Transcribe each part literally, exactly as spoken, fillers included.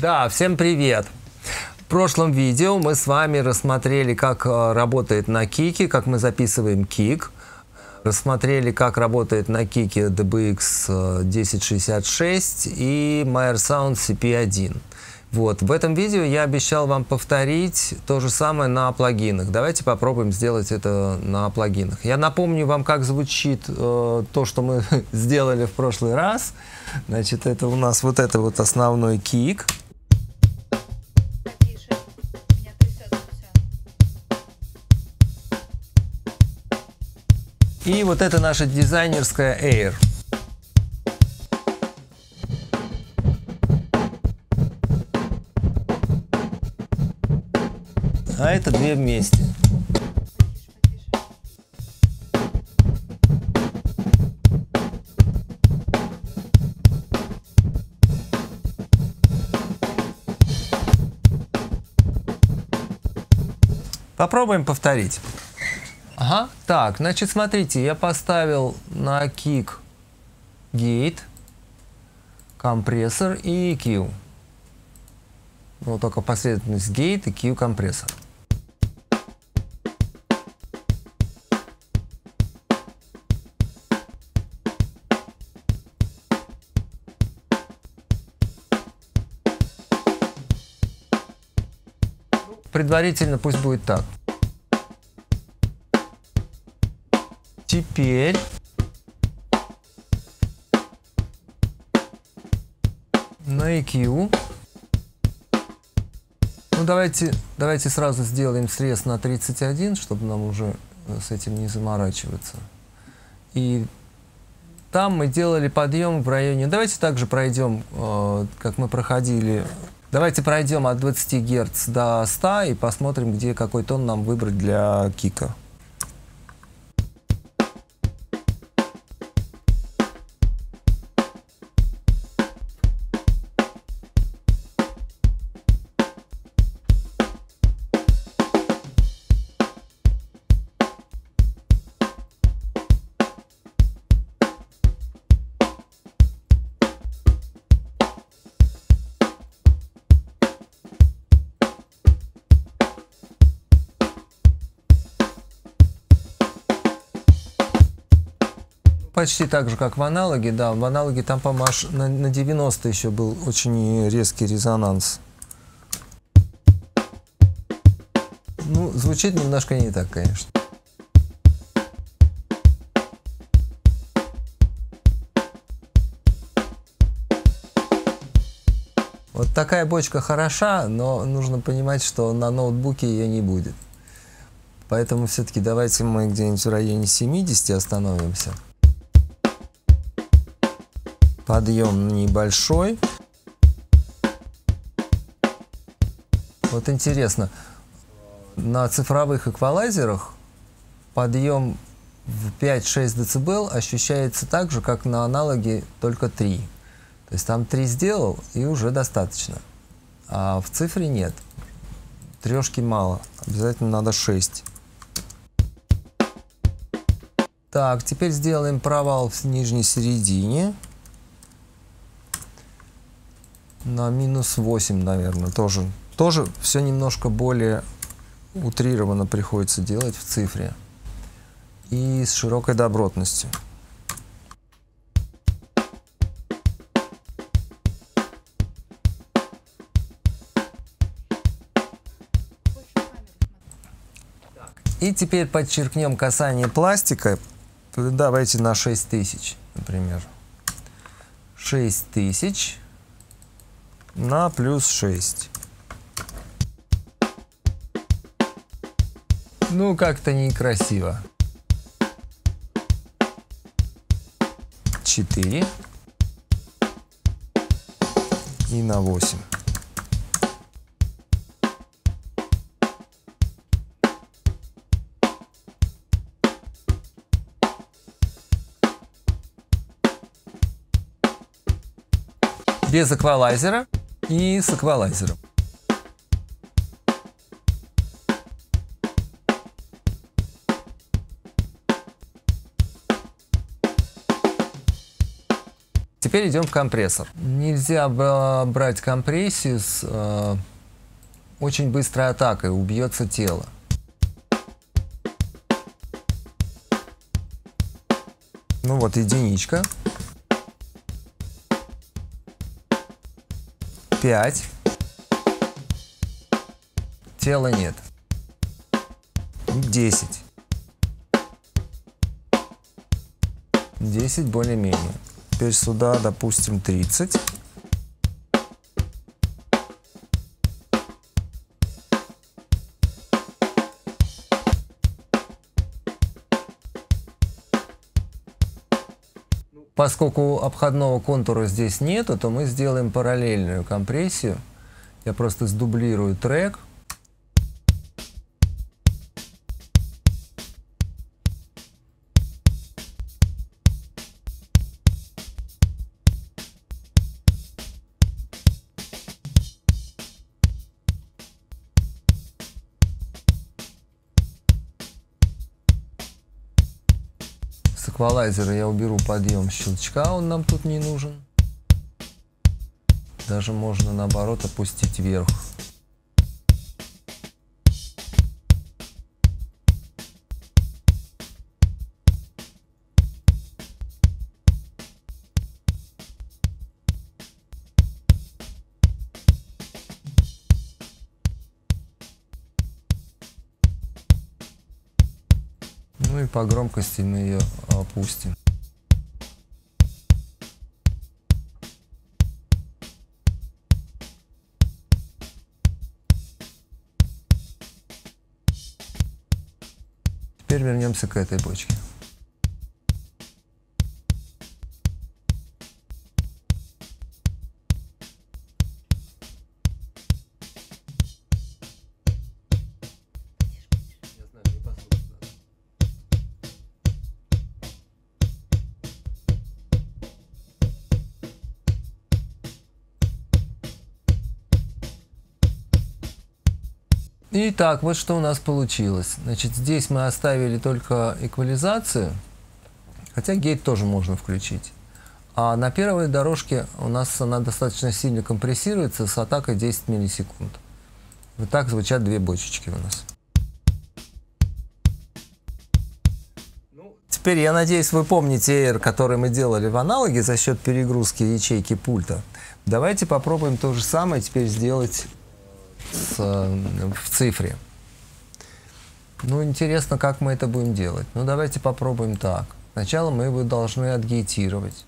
Да, всем привет! В прошлом видео мы с вами рассмотрели, как работает на кике, как мы записываем кик. Рассмотрели, как работает на кике дэ бэ икс тысяча шестьсот шестьдесят шесть и Meyer Sound си пи один. Вот. В этом видео я обещал вам повторить то же самое на плагинах. Давайте попробуем сделать это на плагинах. Я напомню вам, как звучит э, то, что мы сделали в прошлый раз. Значит, это у нас вот это вот основной кик. И вот это наша дизайнерская Air. А это две вместе. Попробуем повторить. Ага, так, значит, смотрите, я поставил на кик гейт, компрессор и и кью. Ну, только последовательность гейт и и кью компрессор. Предварительно пусть будет так. Теперь на и кью. Ну давайте, давайте сразу сделаем срез на тридцать один, чтобы нам уже с этим не заморачиваться. И там мы делали подъем в районе. Давайте также пройдем, э, как мы проходили. Давайте пройдем от двадцати герц до ста и посмотрим, где какой тон нам выбрать для кика. Почти так же, как в аналоге, да, в аналоге там, по-моему, на, на девяносто еще был очень резкий резонанс. Ну, звучит немножко не так, конечно. Вот такая бочка хороша, но нужно понимать, что на ноутбуке ее не будет. Поэтому все-таки давайте мы где-нибудь в районе семидесяти остановимся. Подъем небольшой. Вот интересно, на цифровых эквалайзерах подъем в пять-шесть децибел ощущается так же, как на аналоге, только три. То есть там три сделал и уже достаточно. А в цифре нет. Трешки мало. Обязательно надо шесть. Так, теперь сделаем провал в нижней середине. На минус восемь, наверное, тоже. Тоже все немножко более утрированно приходится делать в цифре. И с широкой добротностью. И теперь подчеркнем касание пластика. Давайте на шесть тысяч, например. шесть тысяч. На плюс шесть. Ну, как-то некрасиво. четыре. И на восемь. Без эквалайзера. И с эквалайзером. Теперь идем в компрессор. Нельзя брать компрессию с э, очень быстрой атакой, убьется тело. Ну вот, единичка. пять. Тела нет. десять. десять более-менее. Теперь сюда, допустим, тридцать. Поскольку обходного контура здесь нету, то мы сделаем параллельную компрессию. Я просто сдублирую трек. С эквалайзера я уберу подъем щелчка, он нам тут не нужен. Даже можно наоборот опустить вверх. Ну и по громкости мы ее опустим. Теперь вернемся к этой бочке. Итак, вот что у нас получилось. Значит, здесь мы оставили только эквализацию, хотя гейт тоже можно включить. А на первой дорожке у нас она достаточно сильно компрессируется с атакой десять миллисекунд. Вот так звучат две бочечки у нас. Теперь, я надеюсь, вы помните эйр, который мы делали в аналоге за счет перегрузки ячейки пульта. Давайте попробуем то же самое теперь сделать С, в цифре. Ну, интересно, как мы это будем делать. Ну, давайте попробуем так. Сначала мы его должны отгейтировать.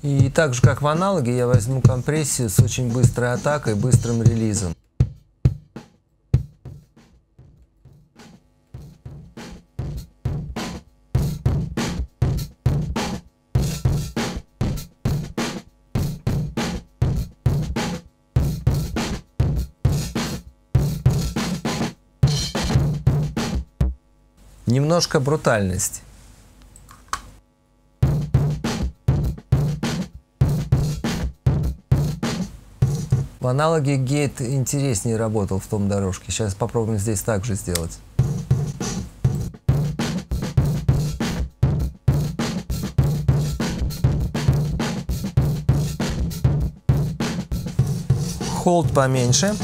И так же, как в аналоге, я возьму компрессию с очень быстрой атакой, быстрым релизом. Немножко брутальности. В аналоге гейт интереснее работал в том дорожке. Сейчас попробуем здесь также сделать. Hold поменьше.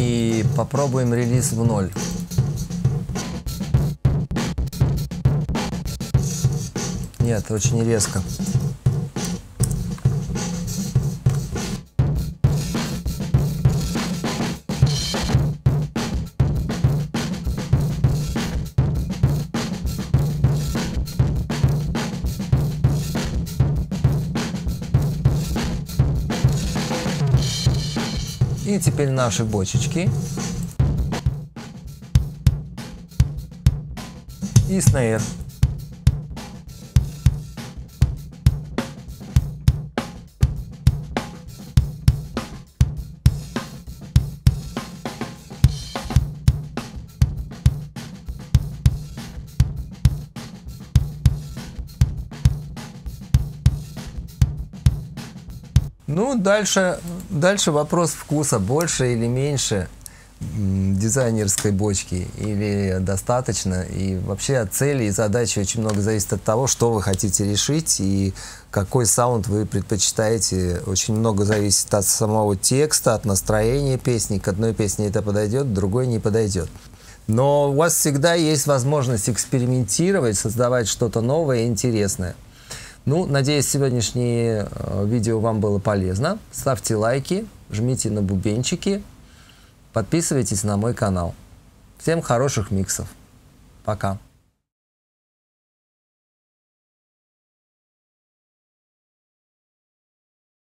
и попробуем релиз в ноль. Нет, очень резко. И теперь наши бочечки. И снейр. Ну, дальше, дальше вопрос вкуса, больше или меньше дизайнерской бочки, или достаточно. И вообще от цели и задачи очень много зависит от того, что вы хотите решить и какой саунд вы предпочитаете. Очень много зависит от самого текста, от настроения песни. К одной песне это подойдет, к другой не подойдет. Но у вас всегда есть возможность экспериментировать, создавать что-то новое и интересное. Ну, надеюсь, сегодняшнее видео вам было полезно. Ставьте лайки, жмите на бубенчики, подписывайтесь на мой канал. Всем хороших миксов. Пока.